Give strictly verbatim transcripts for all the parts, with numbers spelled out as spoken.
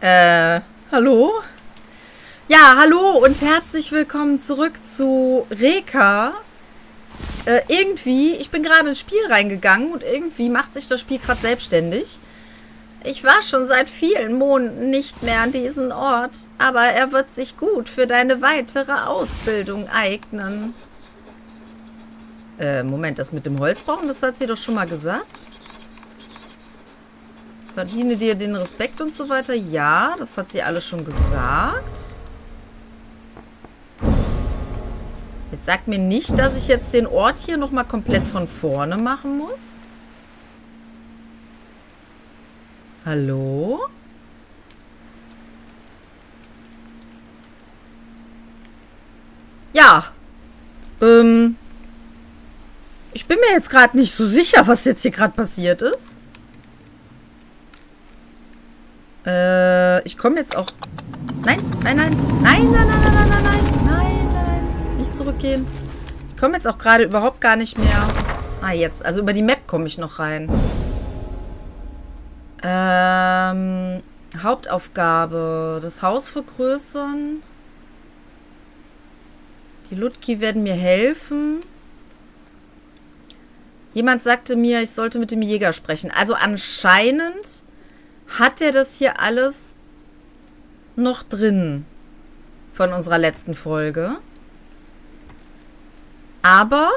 Äh, hallo? Ja, hallo und herzlich willkommen zurück zu REKA. Äh, irgendwie, ich bin gerade ins Spiel reingegangen und irgendwie macht sich das Spiel gerade selbstständig. Ich war schon seit vielen Monaten nicht mehr an diesem Ort, aber er wird sich gut für deine weitere Ausbildung eignen. Äh, Moment, das mit dem Holzbrauchen, das hat sie doch schon mal gesagt. Verdiene dir den Respekt und so weiter. Ja, das hat sie alles schon gesagt. Jetzt sagt mir nicht, dass ich jetzt den Ort hier nochmal komplett von vorne machen muss. Hallo? Ja. Ähm. Ich bin mir jetzt gerade nicht so sicher, was jetzt hier gerade passiert ist. Äh, ich komme jetzt auch... Nein, nein, nein, nein, nein, nein, nein, nein, nein, nein, nein, nicht zurückgehen. Ich komme jetzt auch gerade überhaupt gar nicht mehr... Ah, jetzt. Also über die Map komme ich noch rein. Ähm, Hauptaufgabe. Das Haus vergrößern. Die Lutki werden mir helfen. Jemand sagte mir, ich sollte mit dem Jäger sprechen. Also anscheinend... Hat er das hier alles noch drin von unserer letzten Folge? Aber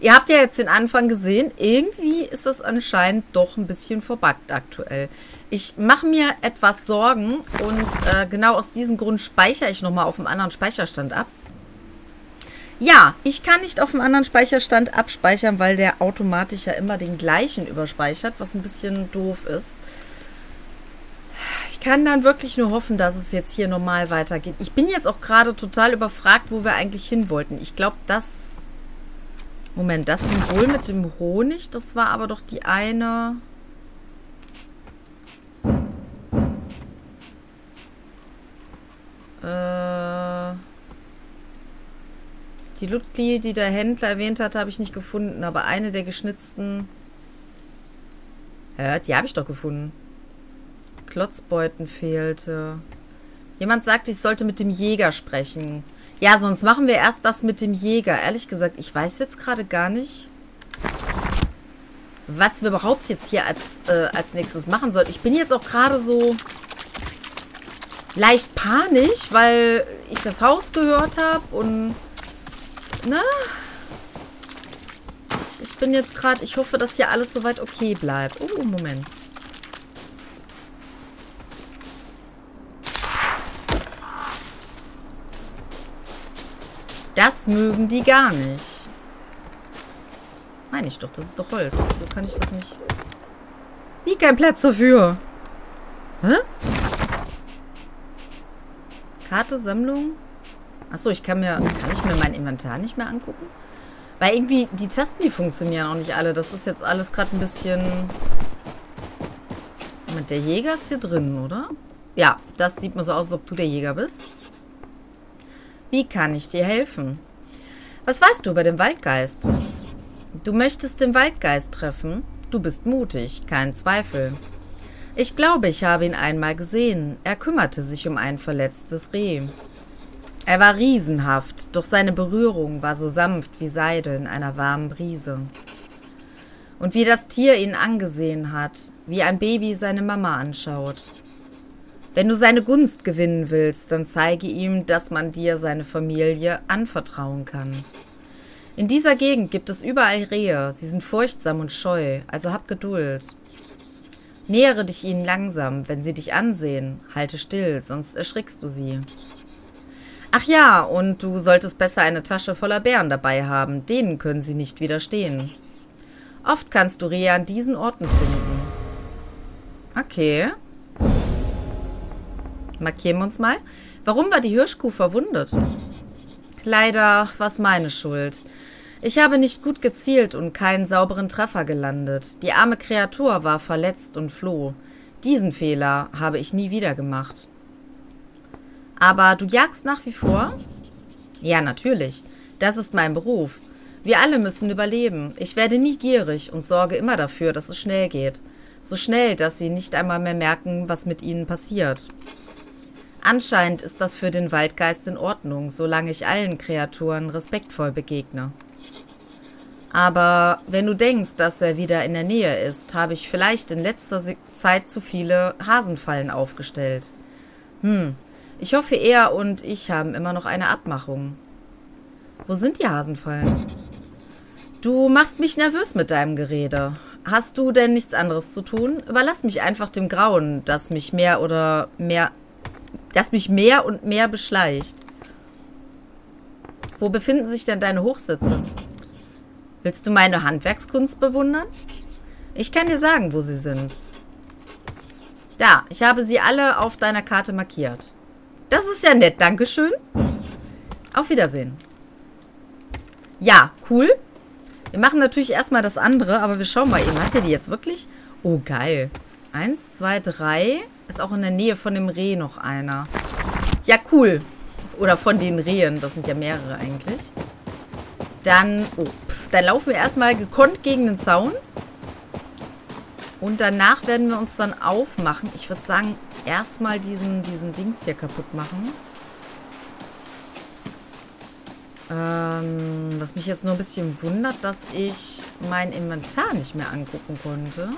ihr habt ja jetzt den Anfang gesehen. Irgendwie ist das anscheinend doch ein bisschen verbuggt aktuell. Ich mache mir etwas Sorgen und äh, genau aus diesem Grund speichere ich nochmal auf dem anderen Speicherstand ab. Ja, ich kann nicht auf dem anderen Speicherstand abspeichern, weil der automatisch ja immer den gleichen überspeichert, was ein bisschen doof ist. Ich kann dann wirklich nur hoffen, dass es jetzt hier normal weitergeht. Ich bin jetzt auch gerade total überfragt, wo wir eigentlich hin wollten. Ich glaube, das... Moment, das Symbol mit dem Honig, das war aber doch die eine... Äh... Die Lutli, die der Händler erwähnt hatte, habe ich nicht gefunden, aber eine der geschnitzten... Hä, die habe ich doch gefunden. Klotzbeuten fehlte. Jemand sagte, ich sollte mit dem Jäger sprechen. Ja, sonst machen wir erst das mit dem Jäger. Ehrlich gesagt, ich weiß jetzt gerade gar nicht, was wir überhaupt jetzt hier als, äh, als nächstes machen sollten. Ich bin jetzt auch gerade so leicht panisch, weil ich das Haus gehört habe und, ne? Ich, ich bin jetzt gerade, ich hoffe, dass hier alles soweit okay bleibt. Oh, Moment. Das mögen die gar nicht. Meine ich doch, das ist doch Holz. So kann ich das nicht. Wie, kein Platz dafür. Hä? Karte, Sammlung. Achso, ich kann mir. Kann ich mir mein Inventar nicht mehr angucken? Weil irgendwie die Tasten, die funktionieren auch nicht alle. Das ist jetzt alles gerade ein bisschen. Moment, der Jäger ist hier drin, oder? Ja, das sieht mir so aus, als ob du der Jäger bist. Wie kann ich dir helfen? Was weißt du über den Waldgeist? Du möchtest den Waldgeist treffen? Du bist mutig, kein Zweifel. Ich glaube, ich habe ihn einmal gesehen. Er kümmerte sich um ein verletztes Reh. Er war riesenhaft, doch seine Berührung war so sanft wie Seide in einer warmen Brise. Und wie das Tier ihn angesehen hat, wie ein Baby seine Mama anschaut. Wenn du seine Gunst gewinnen willst, dann zeige ihm, dass man dir seine Familie anvertrauen kann. In dieser Gegend gibt es überall Rehe. Sie sind furchtsam und scheu, also hab Geduld. Nähere dich ihnen langsam, wenn sie dich ansehen. Halte still, sonst erschrickst du sie. Ach ja, und du solltest besser eine Tasche voller Beeren dabei haben. Denen können sie nicht widerstehen. Oft kannst du Rehe an diesen Orten finden. Okay. Markieren wir uns mal. Warum war die Hirschkuh verwundet? Leider war es meine Schuld. Ich habe nicht gut gezielt und keinen sauberen Treffer gelandet. Die arme Kreatur war verletzt und floh. Diesen Fehler habe ich nie wieder gemacht. Aber du jagst nach wie vor? Ja, natürlich. Das ist mein Beruf. Wir alle müssen überleben. Ich werde nie gierig und sorge immer dafür, dass es schnell geht. So schnell, dass sie nicht einmal mehr merken, was mit ihnen passiert. Anscheinend ist das für den Waldgeist in Ordnung, solange ich allen Kreaturen respektvoll begegne. Aber wenn du denkst, dass er wieder in der Nähe ist, habe ich vielleicht in letzter Zeit zu viele Hasenfallen aufgestellt. Hm, ich hoffe, er und ich haben immer noch eine Abmachung. Wo sind die Hasenfallen? Du machst mich nervös mit deinem Gerede. Hast du denn nichts anderes zu tun? Überlass mich einfach dem Grauen, das mich mehr oder mehr, das mich mehr und mehr beschleicht. Wo befinden sich denn deine Hochsitze? Willst du meine Handwerkskunst bewundern? Ich kann dir sagen, wo sie sind. Da, ich habe sie alle auf deiner Karte markiert. Das ist ja nett, dankeschön. Auf Wiedersehen. Ja, cool. Wir machen natürlich erstmal das andere, aber wir schauen mal eben. Hat er die jetzt wirklich? Oh, geil. Eins, zwei, drei. Ist auch in der Nähe von dem Reh noch einer. Ja, cool. Oder von den Rehen. Das sind ja mehrere eigentlich. Dann, oh, pff, dann laufen wir erstmal gekonnt gegen den Zaun. Und danach werden wir uns dann aufmachen. Ich würde sagen, erstmal diesen, diesen Dings hier kaputt machen. Ähm, was mich jetzt nur ein bisschen wundert, dass ich mein Inventar nicht mehr angucken konnte.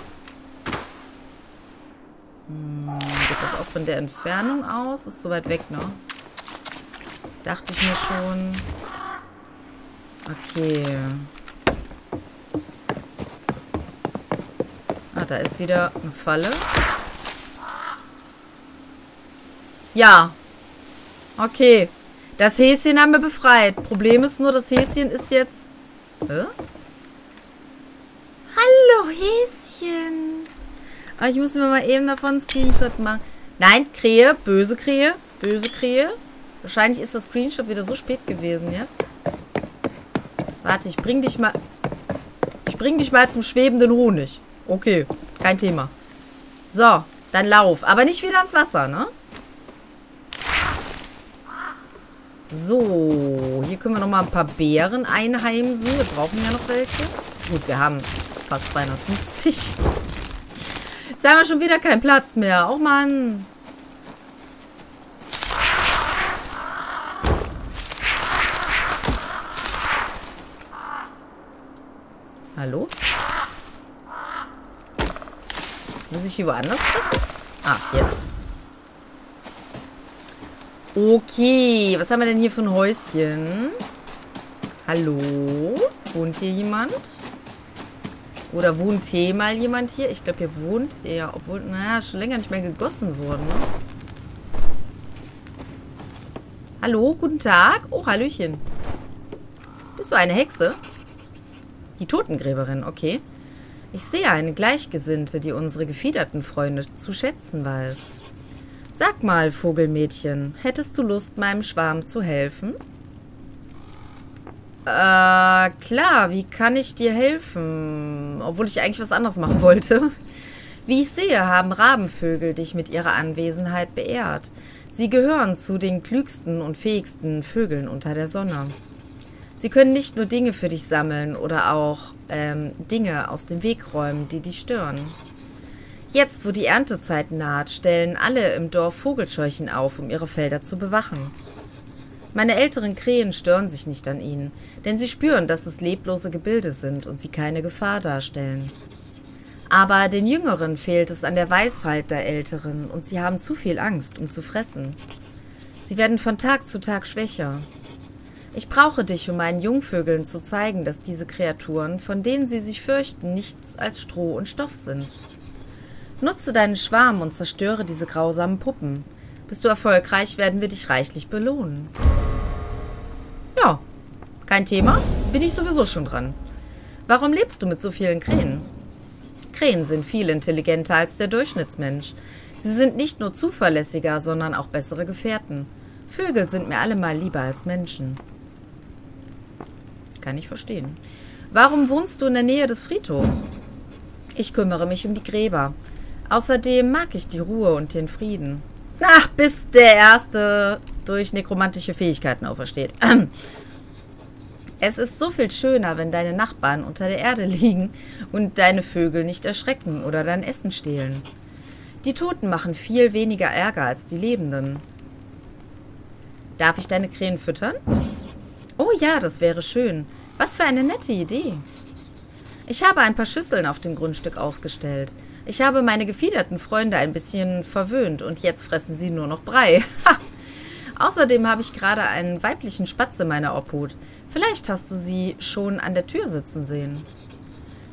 Hm, geht das auch von der Entfernung aus? Ist so weit weg, ne? Dachte ich mir schon. Okay. Ah, da ist wieder eine Falle. Ja. Okay. Das Häschen haben wir befreit. Problem ist nur, das Häschen ist jetzt... Hä? Hallo, Häschen. Aber ich muss mir mal eben davon einen Screenshot machen. Nein, Krähe. Böse Krähe. Böse Krähe. Wahrscheinlich ist das Screenshot wieder so spät gewesen jetzt. Warte, ich bring dich mal... Ich bring dich mal zum schwebenden Honig. Okay, kein Thema. So, dann lauf. Aber nicht wieder ins Wasser, ne? So, hier können wir nochmal ein paar Beeren einheimsen. Wir brauchen ja noch welche. Gut, wir haben fast zweihundertfünfzig. Jetzt haben wir schon wieder keinen Platz mehr. Oh Mann. Hallo? Muss ich hier woanders treffen? Ah, jetzt. Okay, was haben wir denn hier für ein Häuschen? Hallo? Wohnt hier jemand? Oder wohnt hier mal jemand hier? Ich glaube, hier wohnt er, obwohl, naja, schon länger nicht mehr gegossen wurde. Hallo, guten Tag. Oh, hallöchen. Bist du eine Hexe? Die Totengräberin, okay. Ich sehe eine Gleichgesinnte, die unsere gefiederten Freunde zu schätzen weiß. Sag mal, Vogelmädchen, hättest du Lust, meinem Schwarm zu helfen? Äh, klar, wie kann ich dir helfen? Obwohl ich eigentlich was anderes machen wollte. Wie ich sehe, haben Rabenvögel dich mit ihrer Anwesenheit beehrt. Sie gehören zu den klügsten und fähigsten Vögeln unter der Sonne. Sie können nicht nur Dinge für dich sammeln oder auch ähm, Dinge aus dem Weg räumen, die dich stören. Jetzt, wo die Erntezeit naht, stellen alle im Dorf Vogelscheuchen auf, um ihre Felder zu bewachen. Meine älteren Krähen stören sich nicht an ihnen, denn sie spüren, dass es leblose Gebilde sind und sie keine Gefahr darstellen. Aber den Jüngeren fehlt es an der Weisheit der Älteren und sie haben zu viel Angst, um zu fressen. Sie werden von Tag zu Tag schwächer. Ich brauche dich, um meinen Jungvögeln zu zeigen, dass diese Kreaturen, von denen sie sich fürchten, nichts als Stroh und Stoff sind. Nutze deinen Schwarm und zerstöre diese grausamen Puppen. Bist du erfolgreich, werden wir dich reichlich belohnen. Ja, kein Thema. Bin ich sowieso schon dran. Warum lebst du mit so vielen Krähen? Krähen sind viel intelligenter als der Durchschnittsmensch. Sie sind nicht nur zuverlässiger, sondern auch bessere Gefährten. Vögel sind mir allemal lieber als Menschen. Kann ich verstehen. Warum wohnst du in der Nähe des Friedhofs? Ich kümmere mich um die Gräber. Außerdem mag ich die Ruhe und den Frieden. Ach, bis der Erste durch nekromantische Fähigkeiten aufersteht. Es ist so viel schöner, wenn deine Nachbarn unter der Erde liegen und deine Vögel nicht erschrecken oder dein Essen stehlen. Die Toten machen viel weniger Ärger als die Lebenden. Darf ich deine Krähen füttern? Oh ja, das wäre schön. Was für eine nette Idee. Ich habe ein paar Schüsseln auf dem Grundstück aufgestellt. Ich habe meine gefiederten Freunde ein bisschen verwöhnt und jetzt fressen sie nur noch Brei. Ha! Außerdem habe ich gerade einen weiblichen Spatz in meiner Obhut. Vielleicht hast du sie schon an der Tür sitzen sehen.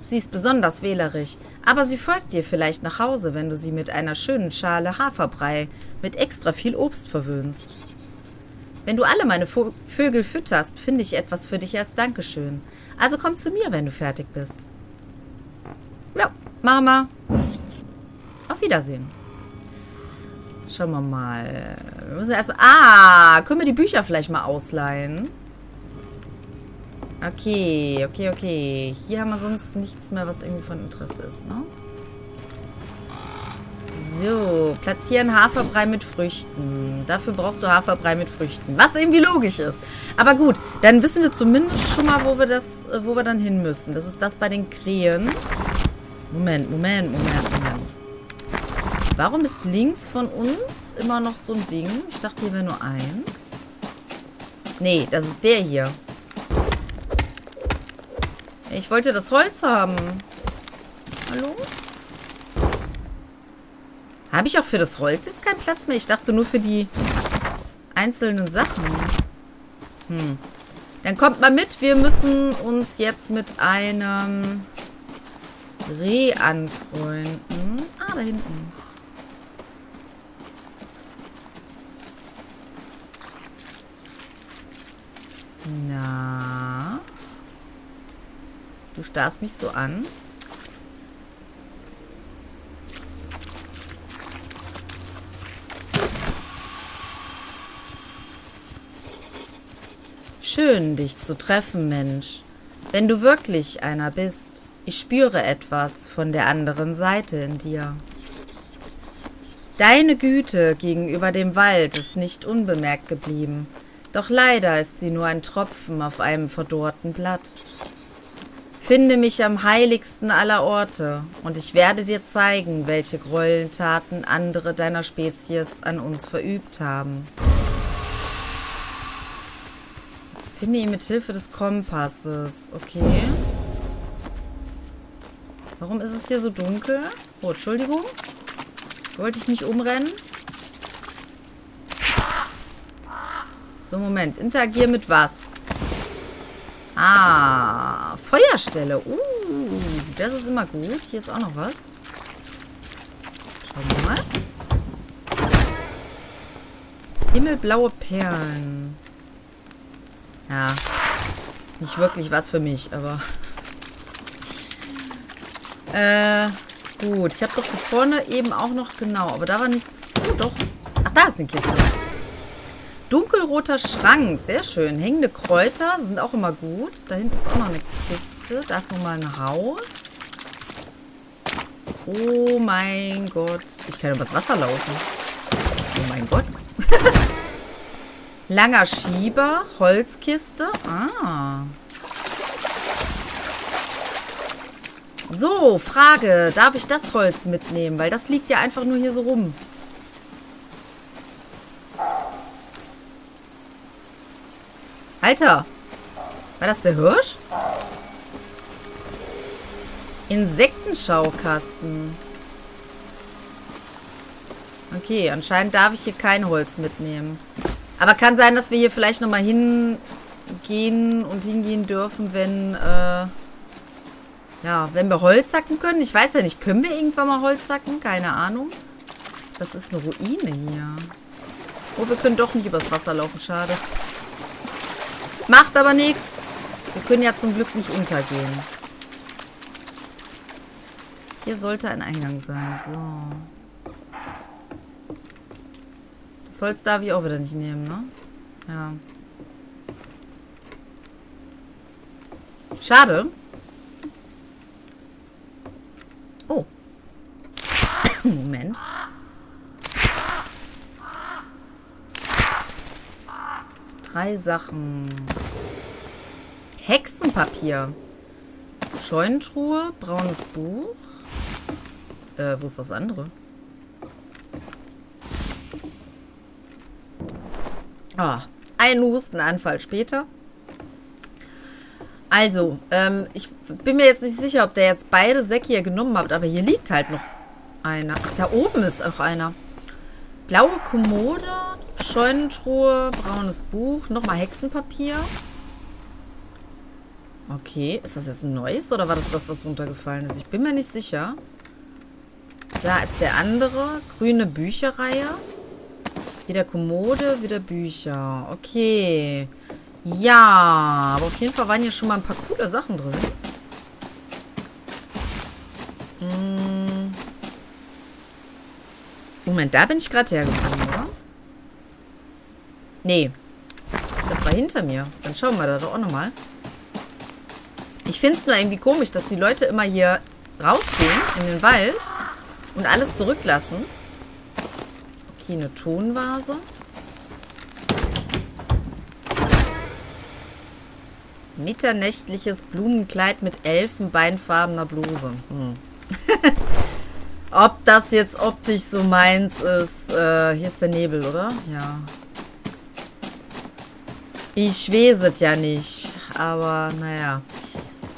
Sie ist besonders wählerisch, aber sie folgt dir vielleicht nach Hause, wenn du sie mit einer schönen Schale Haferbrei mit extra viel Obst verwöhnst. Wenn du alle meine Vögel fütterst, finde ich etwas für dich als Dankeschön. Also komm zu mir, wenn du fertig bist. Ja, Mama. Auf Wiedersehen. Schauen wir mal. Wir müssen erstmal. Ah, können wir die Bücher vielleicht mal ausleihen? Okay, okay, okay. Hier haben wir sonst nichts mehr, was irgendwie von Interesse ist, ne? So, platzieren Haferbrei mit Früchten. Dafür brauchst du Haferbrei mit Früchten. Was irgendwie logisch ist. Aber gut, dann wissen wir zumindest schon mal, wo wir das, wo wir dann hin müssen. Das ist das bei den Krähen. Moment, Moment, Moment, Moment. Warum ist links von uns immer noch so ein Ding? Ich dachte, hier wäre nur eins. Nee, das ist der hier. Ich wollte das Holz haben. Hallo? Habe ich auch für das Holz jetzt keinen Platz mehr? Ich dachte nur für die einzelnen Sachen. Hm. Dann kommt mal mit. Wir müssen uns jetzt mit einem Reh anfreunden. Ah, da hinten. Na? Du starrst mich so an. Schön, dich zu treffen, Mensch. Wenn du wirklich einer bist, ich spüre etwas von der anderen Seite in dir. Deine Güte gegenüber dem Wald ist nicht unbemerkt geblieben. Doch leider ist sie nur ein Tropfen auf einem verdorrten Blatt. Finde mich am heiligsten aller Orte, und ich werde dir zeigen, welche Gräueltaten andere deiner Spezies an uns verübt haben. Finde ihn mit Hilfe des Kompasses. Okay. Warum ist es hier so dunkel? Oh, Entschuldigung. Wollte ich nicht umrennen? So, Moment. Interagier mit was? Ah, Feuerstelle. Uh, das ist immer gut. Hier ist auch noch was. Schauen wir mal. Himmelblaue Perlen. Ja, nicht wirklich was für mich, aber... äh, gut. Ich habe doch hier vorne eben auch noch... Genau, aber da war nichts... Oh, doch. Ach, da ist eine Kiste. Dunkelroter Schrank, sehr schön. Hängende Kräuter sind auch immer gut. Da hinten ist auch noch eine Kiste. Da ist nochmal ein Haus. Oh mein Gott. Ich kann übers Wasser laufen. Oh mein Gott. Langer Schieber, Holzkiste. Ah. So, Frage. Darf ich das Holz mitnehmen? Weil das liegt ja einfach nur hier so rum. Alter, war das der Hirsch? Insektenschaukasten. Okay, anscheinend darf ich hier kein Holz mitnehmen. Aber kann sein, dass wir hier vielleicht nochmal hingehen und hingehen dürfen, wenn, äh, ja, wenn wir Holz hacken können. Ich weiß ja nicht, können wir irgendwann mal Holz hacken? Keine Ahnung. Das ist eine Ruine hier. Oh, wir können doch nicht übers Wasser laufen, schade. Macht aber nichts. Wir können ja zum Glück nicht untergehen. Hier sollte ein Eingang sein. So. Das Holz darf ich auch wieder nicht nehmen, ne? Ja. Schade. Oh. Moment. Drei Sachen. Hexenpapier. Scheunentruhe, braunes Buch. Äh, wo ist das andere? Ah, ein Hustenanfall später. Also, ähm, ich bin mir jetzt nicht sicher, ob der jetzt beide Säcke hier genommen hat, aber hier liegt halt noch einer. Ach, da oben ist auch einer. Blaue Kommode, Scheunentruhe, braunes Buch, nochmal Hexenpapier. Okay, ist das jetzt ein neues oder war das das, was runtergefallen ist? Ich bin mir nicht sicher. Da ist der andere, grüne Bücherreihe. Wieder Kommode, wieder Bücher. Okay. Ja, aber auf jeden Fall waren hier schon mal ein paar coole Sachen drin. Hm. Moment, da bin ich gerade hergekommen, oder? Nee. Das war hinter mir. Dann schauen wir da doch auch nochmal. Ich finde es nur irgendwie komisch, dass die Leute immer hier rausgehen in den Wald und alles zurücklassen. Okay, eine Tonvase. Mitternächtliches Blumenkleid mit elfenbeinfarbener Bluse. Hm. Ob das jetzt optisch so meins ist. Äh, hier ist der Nebel, oder? Ja. Ich weiß es ja nicht. Aber naja.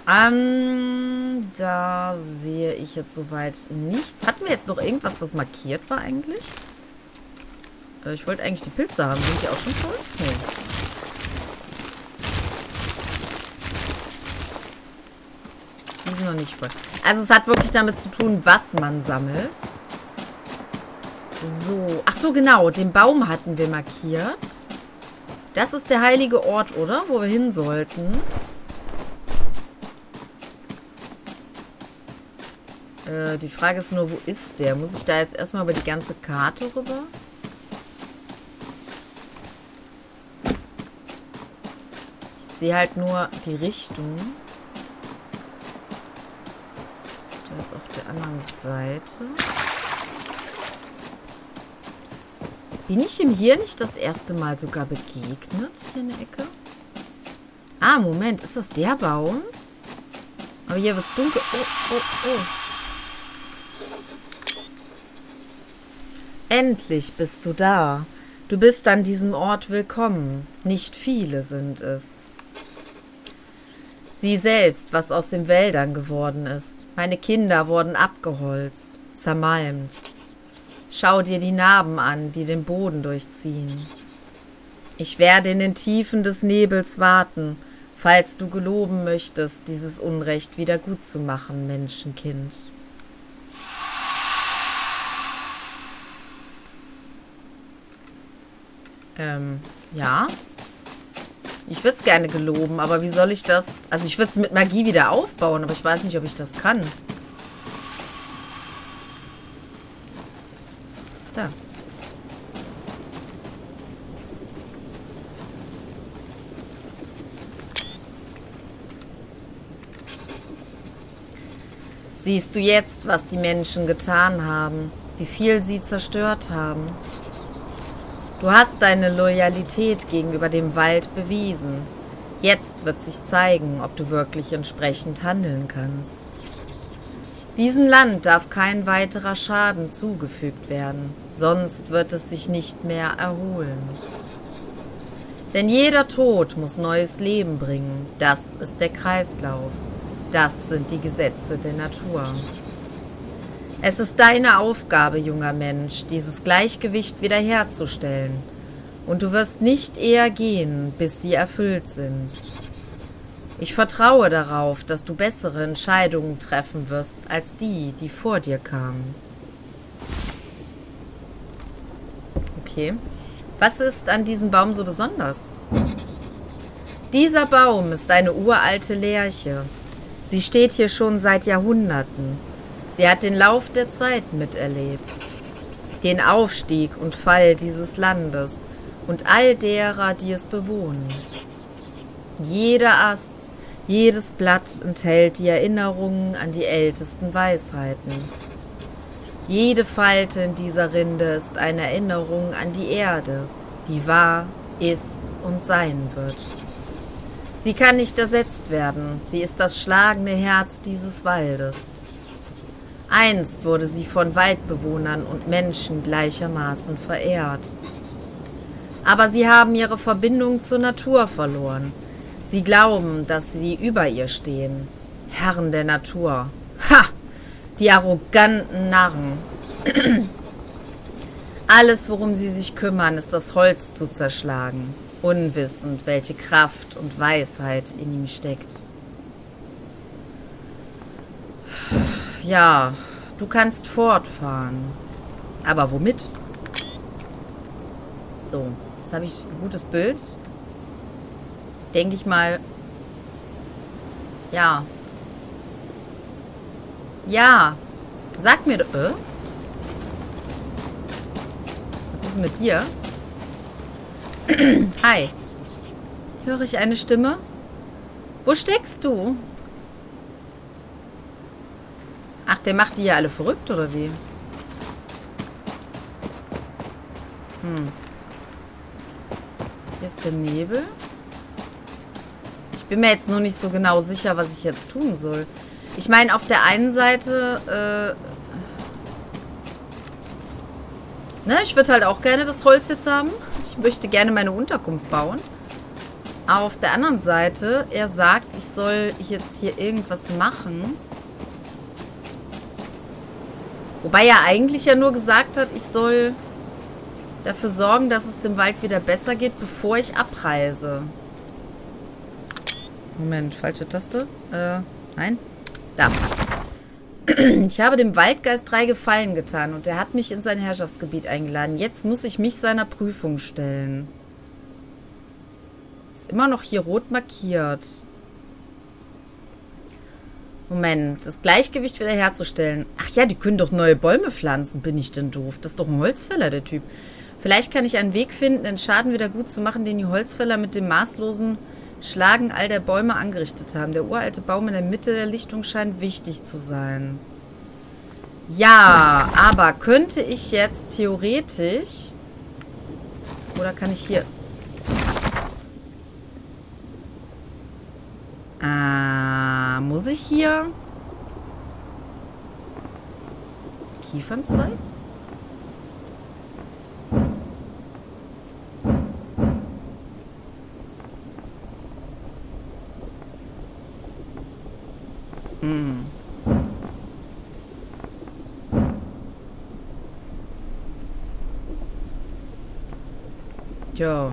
Ähm, da sehe ich jetzt soweit nichts. Hatten wir jetzt noch irgendwas, was markiert war eigentlich? Äh, ich wollte eigentlich die Pilze haben. Sind die auch schon voll? Nee. Die sind noch nicht voll. Also es hat wirklich damit zu tun, was man sammelt. So. Ach so, genau. Den Baum hatten wir markiert. Das ist der heilige Ort, oder? Wo wir hin sollten. Äh, die Frage ist nur, wo ist der? Muss ich da jetzt erstmal über die ganze Karte rüber? Ich sehe halt nur die Richtung. Der ist auf der anderen Seite. Bin ich ihm hier nicht das erste Mal sogar begegnet? Hier in der Ecke? Ah, Moment. Ist das der Baum? Aber hier wird's dunkel. Oh, oh, oh. Endlich bist du da. Du bist an diesem Ort willkommen. Nicht viele sind es. Sieh selbst, was aus den Wäldern geworden ist. Meine Kinder wurden abgeholzt, zermalmt. Schau dir die Narben an, die den Boden durchziehen. Ich werde in den Tiefen des Nebels warten, falls du geloben möchtest, dieses Unrecht wieder gut zu machen, Menschenkind. Ähm, ja. Ich würde es gerne geloben, aber wie soll ich das... Also ich würde es mit Magie wieder aufbauen, aber ich weiß nicht, ob ich das kann. Da. Siehst du jetzt, was die Menschen getan haben, wie viel sie zerstört haben? Du hast deine Loyalität gegenüber dem Wald bewiesen. Jetzt wird sich zeigen, ob du wirklich entsprechend handeln kannst. Diesem Land darf kein weiterer Schaden zugefügt werden, sonst wird es sich nicht mehr erholen. Denn jeder Tod muss neues Leben bringen. Das ist der Kreislauf. Das sind die Gesetze der Natur. Es ist deine Aufgabe, junger Mensch, dieses Gleichgewicht wiederherzustellen. Und du wirst nicht eher gehen, bis sie erfüllt sind. Ich vertraue darauf, dass du bessere Entscheidungen treffen wirst, als die, die vor dir kamen. Okay. Was ist an diesem Baum so besonders? Dieser Baum ist eine uralte Lärche. Sie steht hier schon seit Jahrhunderten. Sie hat den Lauf der Zeit miterlebt. Den Aufstieg und Fall dieses Landes und all derer, die es bewohnen. Jeder Ast, jedes Blatt enthält die Erinnerungen an die ältesten Weisheiten. Jede Falte in dieser Rinde ist eine Erinnerung an die Erde, die war, ist und sein wird. Sie kann nicht ersetzt werden. Sie ist das schlagende Herz dieses Waldes. Einst wurde sie von Waldbewohnern und Menschen gleichermaßen verehrt. Aber sie haben ihre Verbindung zur Natur verloren. Sie glauben, dass sie über ihr stehen. Herren der Natur. Ha! Die arroganten Narren. Alles, worum sie sich kümmern, ist das Holz zu zerschlagen. Unwissend, welche Kraft und Weisheit in ihm steckt. Ja, du kannst fortfahren. Aber womit? So, jetzt habe ich ein gutes Bild. Denke ich mal. Ja. Ja. Sag mir... Äh? Was ist mit dir? Hi. Höre ich eine Stimme? Wo steckst du? Ach, der macht die ja alle verrückt, oder wie? Hm. Hier ist der Nebel. Ich bin mir jetzt nur nicht so genau sicher, was ich jetzt tun soll. Ich meine, auf der einen Seite... Äh, Ne, ich würde halt auch gerne das Holz jetzt haben. Ich möchte gerne meine Unterkunft bauen. Aber auf der anderen Seite, er sagt, ich soll jetzt hier irgendwas machen. Wobei er eigentlich ja nur gesagt hat, ich soll dafür sorgen, dass es dem Wald wieder besser geht, bevor ich abreise. Moment, falsche Taste. Äh, nein. Da. Ich habe dem Waldgeist drei Gefallen getan und er hat mich in sein Herrschaftsgebiet eingeladen. Jetzt muss ich mich seiner Prüfung stellen. Ist immer noch hier rot markiert. Moment, das Gleichgewicht wieder herzustellen. Ach ja, die können doch neue Bäume pflanzen. Bin ich denn doof? Das ist doch ein Holzfäller, der Typ. Vielleicht kann ich einen Weg finden, den Schaden wieder gut zu machen, den die Holzfäller mit dem maßlosen... Schlagen all der Bäume angerichtet haben. Der uralte Baum in der Mitte der Lichtung scheint wichtig zu sein. Ja, aber könnte ich jetzt theoretisch... Oder kann ich hier... Ah, muss ich hier... Kiefernzweig? Ja.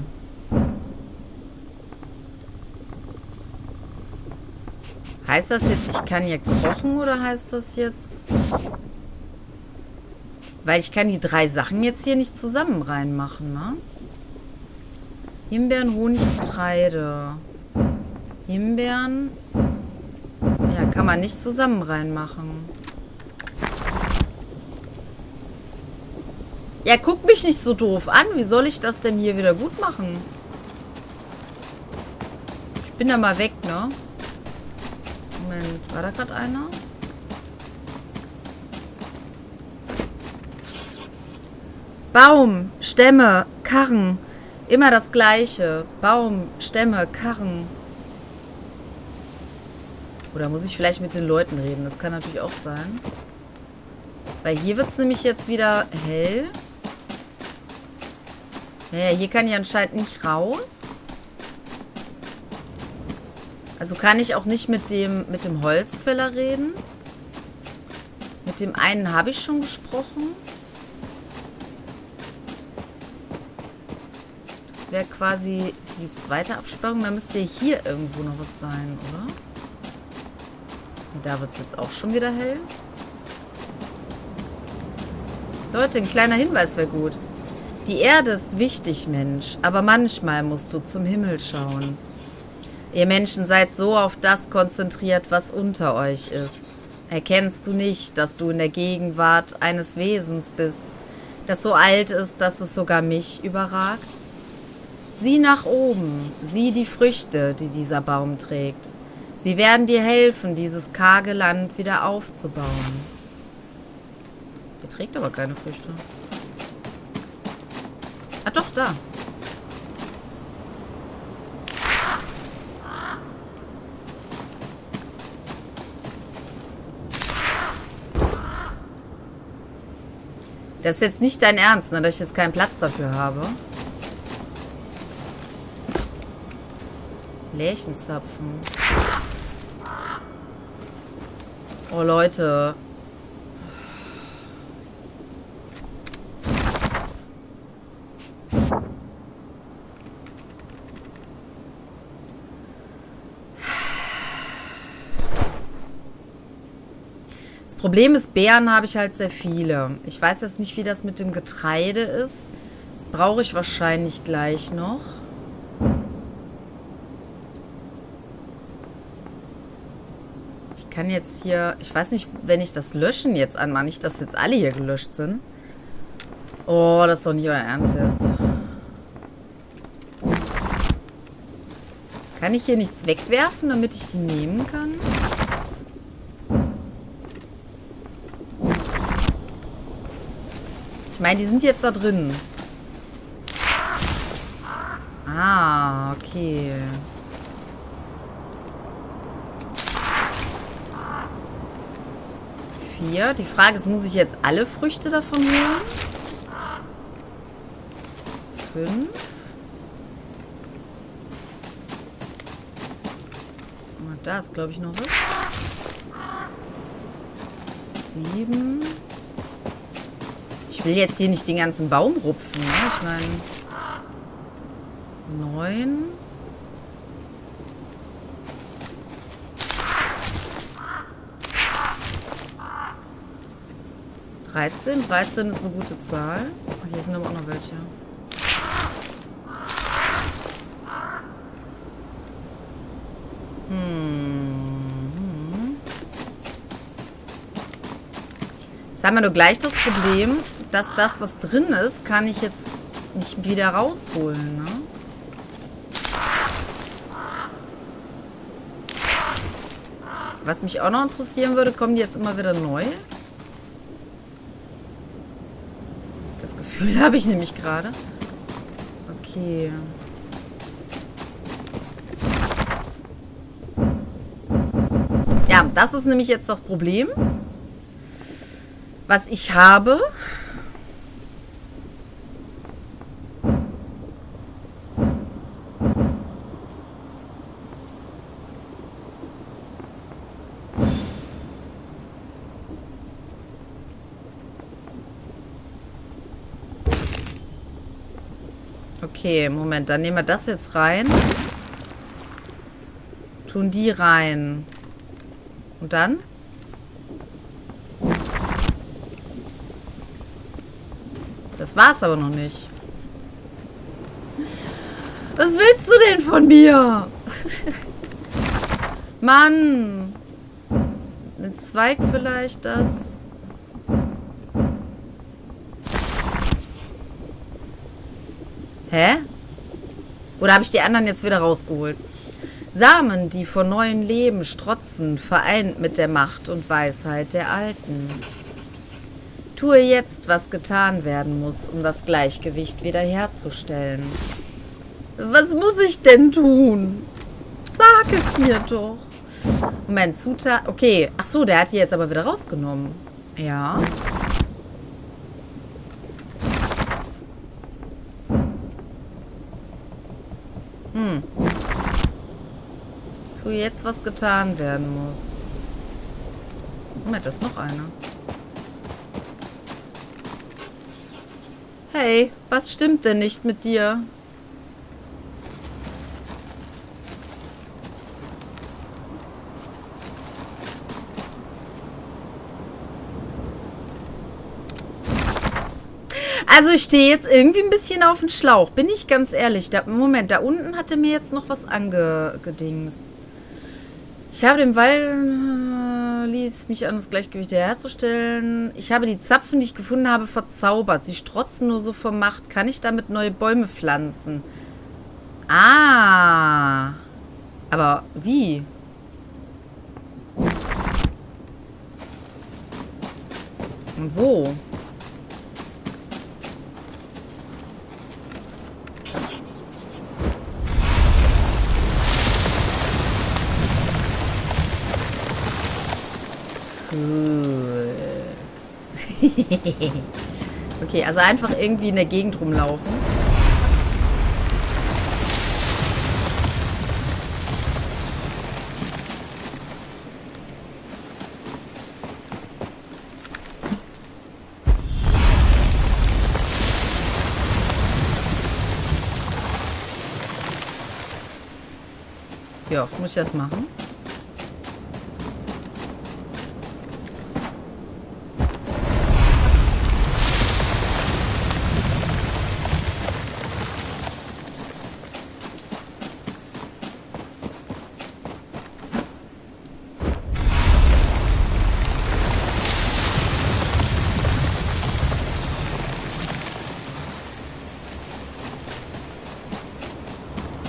Heißt das jetzt, ich kann hier kochen oder heißt das jetzt... Weil ich kann die drei Sachen jetzt hier nicht zusammen reinmachen, ne? Himbeeren, Honig, Getreide. Himbeeren... Ja, kann man nicht zusammen reinmachen. Ja, guck mich nicht so doof an. Wie soll ich das denn hier wieder gut machen? Ich bin da mal weg, ne? Moment, war da gerade einer? Baum, Stämme, Karren. Immer das Gleiche. Baum, Stämme, Karren. Oder muss ich vielleicht mit den Leuten reden? Das kann natürlich auch sein. Weil hier wird es nämlich jetzt wieder hell. Naja, hier kann ich anscheinend nicht raus. Also kann ich auch nicht mit dem, mit dem Holzfäller reden. Mit dem einen habe ich schon gesprochen. Das wäre quasi die zweite Absperrung. Da müsste hier irgendwo noch was sein, oder? Da wird es jetzt auch schon wieder hell. Leute, ein kleiner Hinweis wäre gut. Die Erde ist wichtig, Mensch, aber manchmal musst du zum Himmel schauen. Ihr Menschen seid so auf das konzentriert, was unter euch ist. Erkennst du nicht, dass du in der Gegenwart eines Wesens bist, das so alt ist, dass es sogar mich überragt? Sieh nach oben, sieh die Früchte, die dieser Baum trägt. Sie werden dir helfen, dieses karge Land wieder aufzubauen. Der trägt aber keine Früchte. Ah doch, da. Das ist jetzt nicht dein Ernst, ne? Dass ich jetzt keinen Platz dafür habe. Lärchenzapfen. Oh, Leute. Problem ist, Beeren habe ich halt sehr viele. Ich weiß jetzt nicht, wie das mit dem Getreide ist. Das brauche ich wahrscheinlich gleich noch. Ich kann jetzt hier... Ich weiß nicht, wenn ich das Löschen jetzt anmache. Nicht, dass jetzt alle hier gelöscht sind. Oh, das ist doch nicht euer Ernst jetzt. Kann ich hier nichts wegwerfen, damit ich die nehmen kann? Ich meine, die sind jetzt da drin. Ah, okay. Vier. Die Frage ist, muss ich jetzt alle Früchte davon nehmen? Fünf. Oh, da ist, glaube ich, noch was. Sieben. Ich will jetzt hier nicht den ganzen Baum rupfen, ne? Ich meine... Neun... Dreizehn. Dreizehn ist eine gute Zahl. Oh, hier sind aber auch noch welche. Hm. Jetzt haben wir nur gleich das Problem... dass das, was drin ist, kann ich jetzt nicht wieder rausholen, ne? Was mich auch noch interessieren würde, kommen die jetzt immer wieder neu? Das Gefühl habe ich nämlich gerade. Okay. Ja, das ist nämlich jetzt das Problem, was ich habe. Okay, Moment, dann nehmen wir das jetzt rein. Tun die rein. Und dann? Das war's aber noch nicht. Was willst du denn von mir? Mann! Ein Zweig vielleicht, das... Hä? Oder habe ich die anderen jetzt wieder rausgeholt? Samen, die vor neuen Leben strotzen, vereint mit der Macht und Weisheit der Alten. Tue jetzt, was getan werden muss, um das Gleichgewicht wiederherzustellen. Was muss ich denn tun? Sag es mir doch. Moment, Zutat... Okay, ach so, der hat die jetzt aber wieder rausgenommen. Ja... Hm. Tu jetzt, was getan werden muss. Moment, da ist noch einer. Hey, was stimmt denn nicht mit dir? Also ich stehe jetzt irgendwie ein bisschen auf dem Schlauch. Bin ich ganz ehrlich. Da, Moment, da unten hatte mir jetzt noch was angedingst. Ich habe den Wald... Äh, ließ mich an, das Gleichgewicht herzustellen. Ich habe die Zapfen, die ich gefunden habe, verzaubert. Sie strotzen nur so vor Macht. Kann ich damit neue Bäume pflanzen? Ah. Aber wie? Und wo? Okay, also einfach irgendwie in der Gegend rumlaufen. Wie oft muss ich das machen?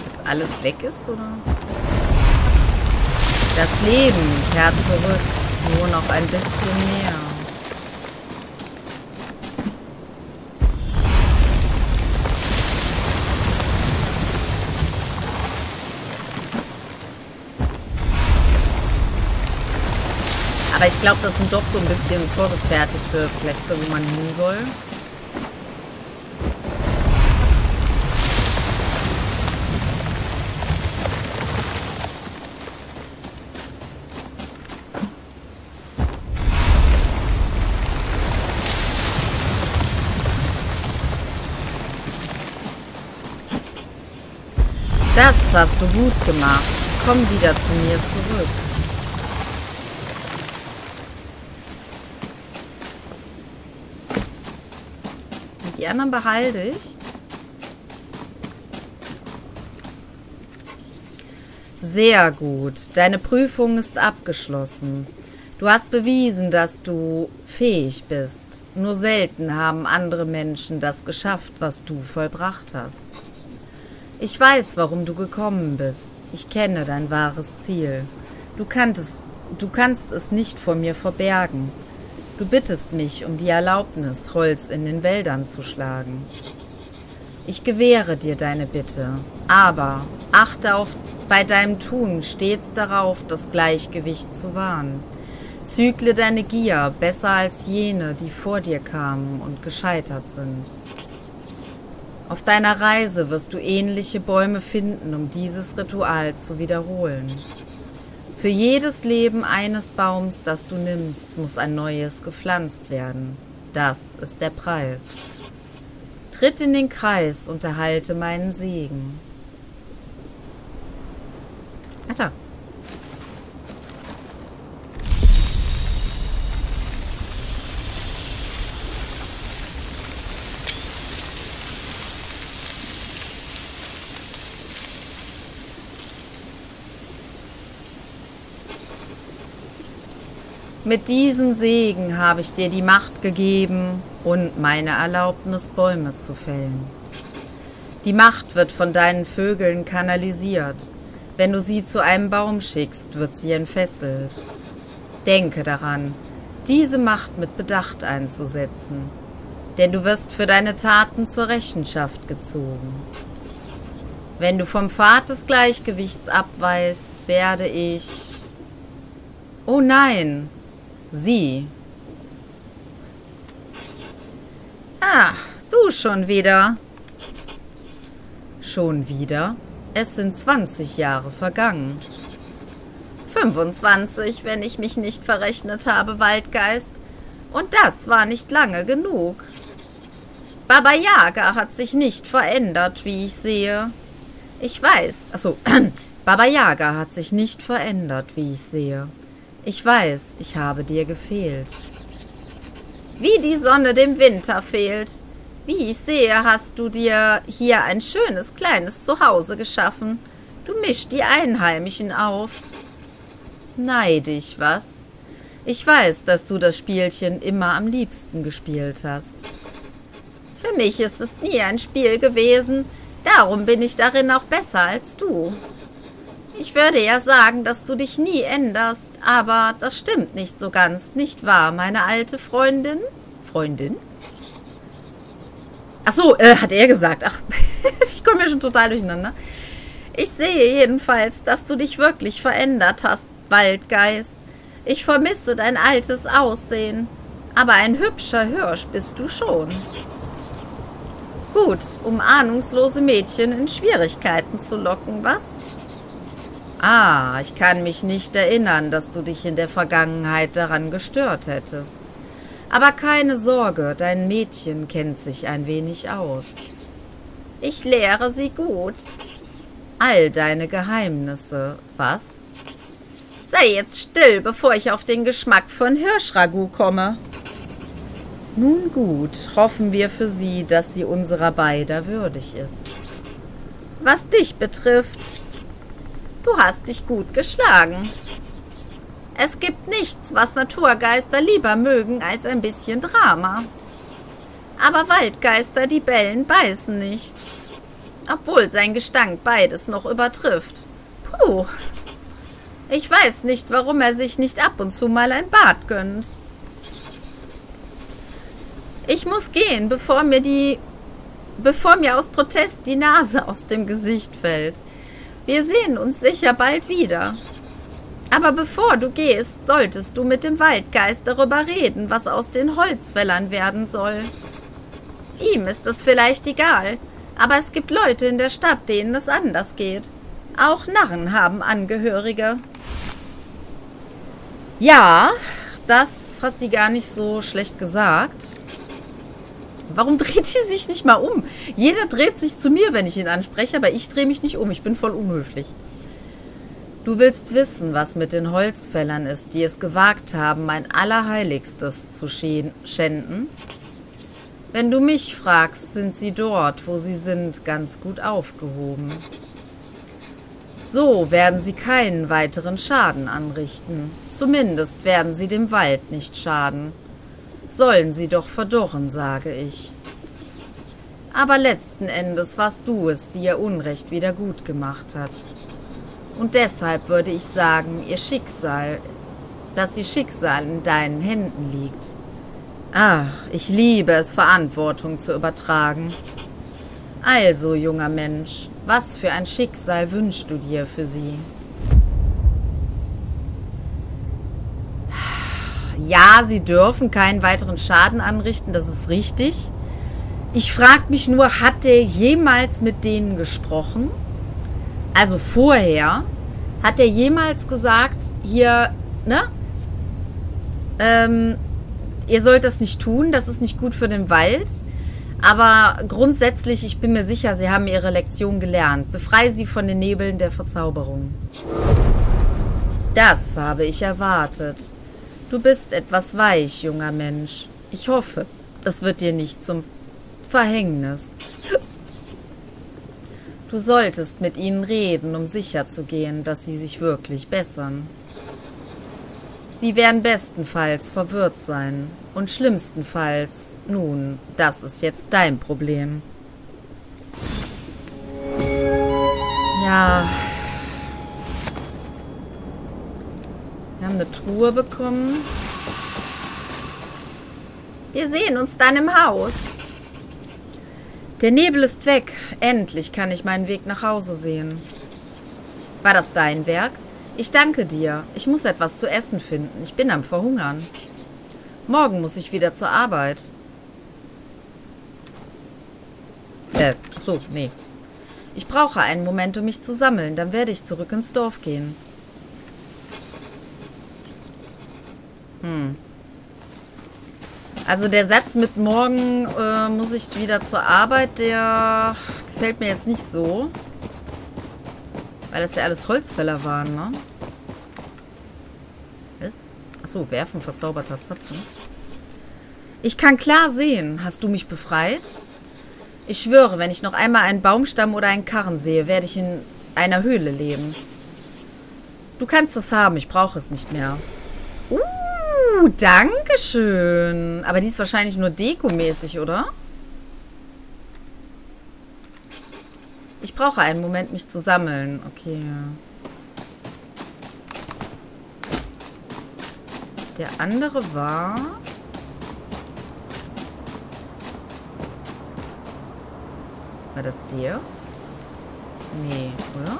Dass alles weg ist, oder? Das Leben kehrt zurück, nur noch ein bisschen mehr. Aber ich glaube, das sind doch so ein bisschen vorgefertigte Plätze, wo man hin soll. Das hast du gut gemacht. Komm wieder zu mir zurück. Und die anderen behalte ich. Sehr gut. Deine Prüfung ist abgeschlossen. Du hast bewiesen, dass du fähig bist. Nur selten haben andere Menschen das geschafft, was du vollbracht hast. Ich weiß, warum du gekommen bist. Ich kenne dein wahres Ziel. Du kanntest, du kannst es nicht vor mir verbergen. Du bittest mich um die Erlaubnis, Holz in den Wäldern zu schlagen. Ich gewähre dir deine Bitte, aber achte auf, bei deinem Tun stets darauf, das Gleichgewicht zu wahren. Zügle deine Gier besser als jene, die vor dir kamen und gescheitert sind. Auf deiner Reise wirst du ähnliche Bäume finden, um dieses Ritual zu wiederholen. Für jedes Leben eines Baums, das du nimmst, muss ein neues gepflanzt werden. Das ist der Preis. Tritt in den Kreis und erhalte meinen Segen. Ah, da. Mit diesem Segen habe ich dir die Macht gegeben und meine Erlaubnis, Bäume zu fällen. Die Macht wird von deinen Vögeln kanalisiert. Wenn du sie zu einem Baum schickst, wird sie entfesselt. Denke daran, diese Macht mit Bedacht einzusetzen, denn du wirst für deine Taten zur Rechenschaft gezogen. Wenn du vom Pfad des Gleichgewichts abweichst, werde ich... Oh nein! Sie. Ah, du schon wieder. Schon wieder? Es sind zwanzig Jahre vergangen. fünfundzwanzig, wenn ich mich nicht verrechnet habe, Waldgeist. Und das war nicht lange genug. Baba Jaga hat sich nicht verändert, wie ich sehe. Ich weiß, achso, Baba Jaga hat sich nicht verändert, wie ich sehe. Ich weiß, ich habe dir gefehlt. Wie die Sonne dem Winter fehlt. Wie ich sehe, hast du dir hier ein schönes, kleines Zuhause geschaffen. Du mischst die Einheimischen auf. Neidisch, was? Ich weiß, dass du das Spielchen immer am liebsten gespielt hast. Für mich ist es nie ein Spiel gewesen. Darum bin ich darin auch besser als du. Ich würde ja sagen, dass du dich nie änderst, aber das stimmt nicht so ganz, nicht wahr, meine alte Freundin? Freundin? Ach so, äh, hat er gesagt. Ach, ich komme ja schon total durcheinander. Ich sehe jedenfalls, dass du dich wirklich verändert hast, Waldgeist. Ich vermisse dein altes Aussehen. Aber ein hübscher Hirsch bist du schon. Gut, um ahnungslose Mädchen in Schwierigkeiten zu locken, was? Ah, ich kann mich nicht erinnern, dass du dich in der Vergangenheit daran gestört hättest. Aber keine Sorge, dein Mädchen kennt sich ein wenig aus. Ich lehre sie gut. All deine Geheimnisse, was? Sei jetzt still, bevor ich auf den Geschmack von Hirschragout komme. Nun gut, hoffen wir für sie, dass sie unserer beider würdig ist. Was dich betrifft, du hast dich gut geschlagen. Es gibt nichts, was Naturgeister lieber mögen, als ein bisschen Drama. Aber Waldgeister, die bellen, beißen nicht. Obwohl sein Gestank beides noch übertrifft. Puh! Ich weiß nicht, warum er sich nicht ab und zu mal ein Bad gönnt. Ich muss gehen, bevor mir die, bevor mir aus Protest die Nase aus dem Gesicht fällt. Wir sehen uns sicher bald wieder. Aber bevor du gehst, solltest du mit dem Waldgeist darüber reden, was aus den Holzfällern werden soll. Ihm ist es vielleicht egal, aber es gibt Leute in der Stadt, denen es anders geht. Auch Narren haben Angehörige. Ja, das hat sie gar nicht so schlecht gesagt. Warum dreht sie sich nicht mal um? Jeder dreht sich zu mir, wenn ich ihn anspreche, aber ich drehe mich nicht um. Ich bin voll unhöflich. Du willst wissen, was mit den Holzfällern ist, die es gewagt haben, mein Allerheiligstes zu schänden? Wenn du mich fragst, sind sie dort, wo sie sind, ganz gut aufgehoben. So werden sie keinen weiteren Schaden anrichten. Zumindest werden sie dem Wald nicht schaden. Sollen sie doch verdorren, sage ich. Aber letzten Endes warst du es, die ihr Unrecht wieder gut gemacht hat. Und deshalb würde ich sagen, ihr Schicksal, dass ihr Schicksal in deinen Händen liegt. Ah, ich liebe es, Verantwortung zu übertragen. Also, junger Mensch, was für ein Schicksal wünschst du dir für sie? Ja, sie dürfen keinen weiteren Schaden anrichten, das ist richtig. Ich frage mich nur, hat er jemals mit denen gesprochen? Also vorher, hat er jemals gesagt, hier, ne? Ähm, ihr sollt das nicht tun, das ist nicht gut für den Wald. Aber grundsätzlich, ich bin mir sicher, sie haben ihre Lektion gelernt. Befreie sie von den Nebeln der Verzauberung. Das habe ich erwartet. Du bist etwas weich, junger Mensch. Ich hoffe, das wird dir nicht zum Verhängnis. Du solltest mit ihnen reden, um sicherzugehen, dass sie sich wirklich bessern. Sie werden bestenfalls verwirrt sein und schlimmstenfalls, nun, das ist jetzt dein Problem. Ja... Wir haben eine Truhe bekommen. Wir sehen uns dann im Haus. Der Nebel ist weg. Endlich kann ich meinen Weg nach Hause sehen. War das dein Werk? Ich danke dir. Ich muss etwas zu essen finden. Ich bin am Verhungern. Morgen muss ich wieder zur Arbeit. Äh, so, nee. Ich brauche einen Moment, um mich zu sammeln. Dann werde ich zurück ins Dorf gehen. Hm. Also der Satz mit morgen äh, muss ich wieder zur Arbeit, der gefällt mir jetzt nicht so. Weil das ja alles Holzfäller waren, ne? Was? Achso, werfen verzauberter Zapfen. Ich kann klar sehen. Hast du mich befreit? Ich schwöre, wenn ich noch einmal einen Baumstamm oder einen Karren sehe, werde ich in einer Höhle leben. Du kannst es haben, ich brauche es nicht mehr. Uh! Uh, Dankeschön. Aber die ist wahrscheinlich nur dekomäßig, oder? Ich brauche einen Moment, mich zu sammeln. Okay. Der andere war... War das der? Nee, oder?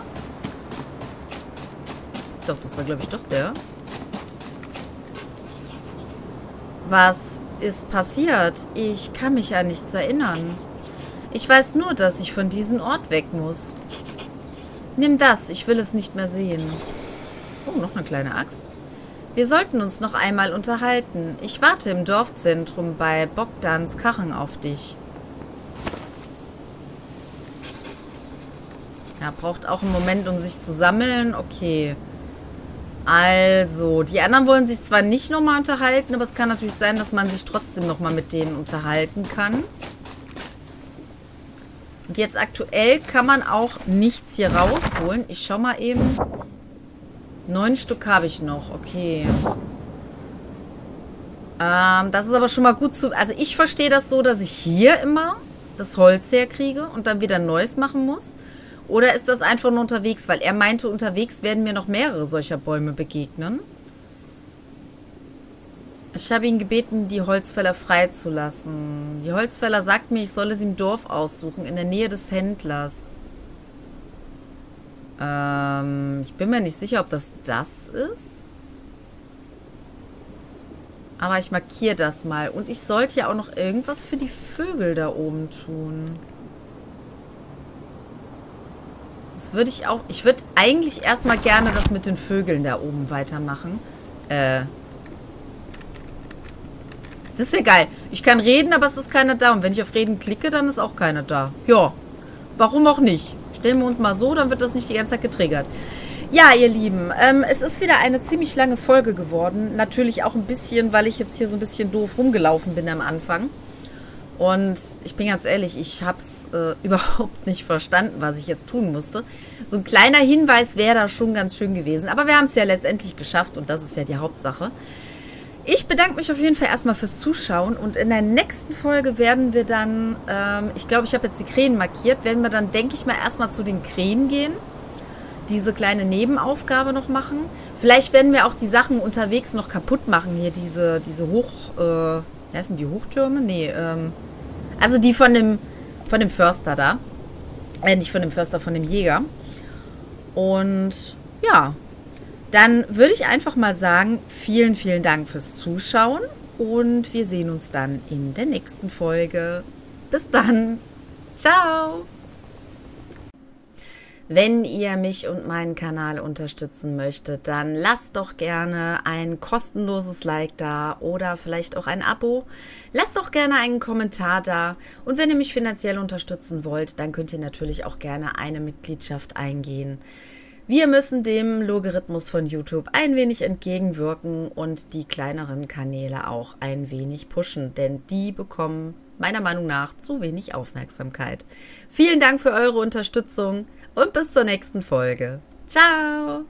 Doch, das war, glaube ich, doch der. Was ist passiert? Ich kann mich an nichts erinnern. Ich weiß nur, dass ich von diesem Ort weg muss. Nimm das, ich will es nicht mehr sehen. Oh, noch eine kleine Axt. Wir sollten uns noch einmal unterhalten. Ich warte im Dorfzentrum bei Bogdans Karren auf dich. Ja, braucht auch einen Moment, um sich zu sammeln. Okay. Also, die anderen wollen sich zwar nicht nochmal unterhalten, aber es kann natürlich sein, dass man sich trotzdem nochmal mit denen unterhalten kann. Und jetzt aktuell kann man auch nichts hier rausholen. Ich schau mal eben. Neun Stück habe ich noch. Okay. Ähm, das ist aber schon mal gut zu... Also ich verstehe das so, dass ich hier immer das Holz herkriege und dann wieder Neues machen muss. Oder ist das einfach nur unterwegs? Weil er meinte, unterwegs werden mir noch mehrere solcher Bäume begegnen. Ich habe ihn gebeten, die Holzfäller freizulassen. Die Holzfäller sagt mir, ich solle sie im Dorf aussuchen, in der Nähe des Händlers. Ähm, ich bin mir nicht sicher, ob das das ist. Aber ich markiere das mal. Und ich sollte ja auch noch irgendwas für die Vögel da oben tun. Das würde ich auch... Ich würde eigentlich erstmal gerne das mit den Vögeln da oben weitermachen. Äh... Das ist ja geil. Ich kann reden, aber es ist keiner da. Und wenn ich auf Reden klicke, dann ist auch keiner da. Ja, warum auch nicht? Stellen wir uns mal so, dann wird das nicht die ganze Zeit getriggert. Ja, ihr Lieben, ähm, es ist wieder eine ziemlich lange Folge geworden. Natürlich auch ein bisschen, weil ich jetzt hier so ein bisschen doof rumgelaufen bin am Anfang. Und ich bin ganz ehrlich, ich habe es äh, überhaupt nicht verstanden, was ich jetzt tun musste. So ein kleiner Hinweis wäre da schon ganz schön gewesen. Aber wir haben es ja letztendlich geschafft und das ist ja die Hauptsache. Ich bedanke mich auf jeden Fall erstmal fürs Zuschauen und in der nächsten Folge werden wir dann, ähm, ich glaube, ich habe jetzt die Krähen markiert, werden wir dann, denke ich mal, erstmal zu den Krähen gehen, diese kleine Nebenaufgabe noch machen. Vielleicht werden wir auch die Sachen unterwegs noch kaputt machen, hier diese, diese Hoch, äh, wie heißen die, Hochtürme? Nee, ähm, also die von dem, von dem Förster da, äh, nicht von dem Förster, von dem Jäger. Und ja... Dann würde ich einfach mal sagen, vielen, vielen Dank fürs Zuschauen und wir sehen uns dann in der nächsten Folge. Bis dann. Ciao. Wenn ihr mich und meinen Kanal unterstützen möchtet, dann lasst doch gerne ein kostenloses Like da oder vielleicht auch ein Abo. Lasst doch gerne einen Kommentar da und wenn ihr mich finanziell unterstützen wollt, dann könnt ihr natürlich auch gerne eine Mitgliedschaft eingehen. Wir müssen dem Logarithmus von YouTube ein wenig entgegenwirken und die kleineren Kanäle auch ein wenig pushen, denn die bekommen meiner Meinung nach zu wenig Aufmerksamkeit. Vielen Dank für eure Unterstützung und bis zur nächsten Folge. Ciao!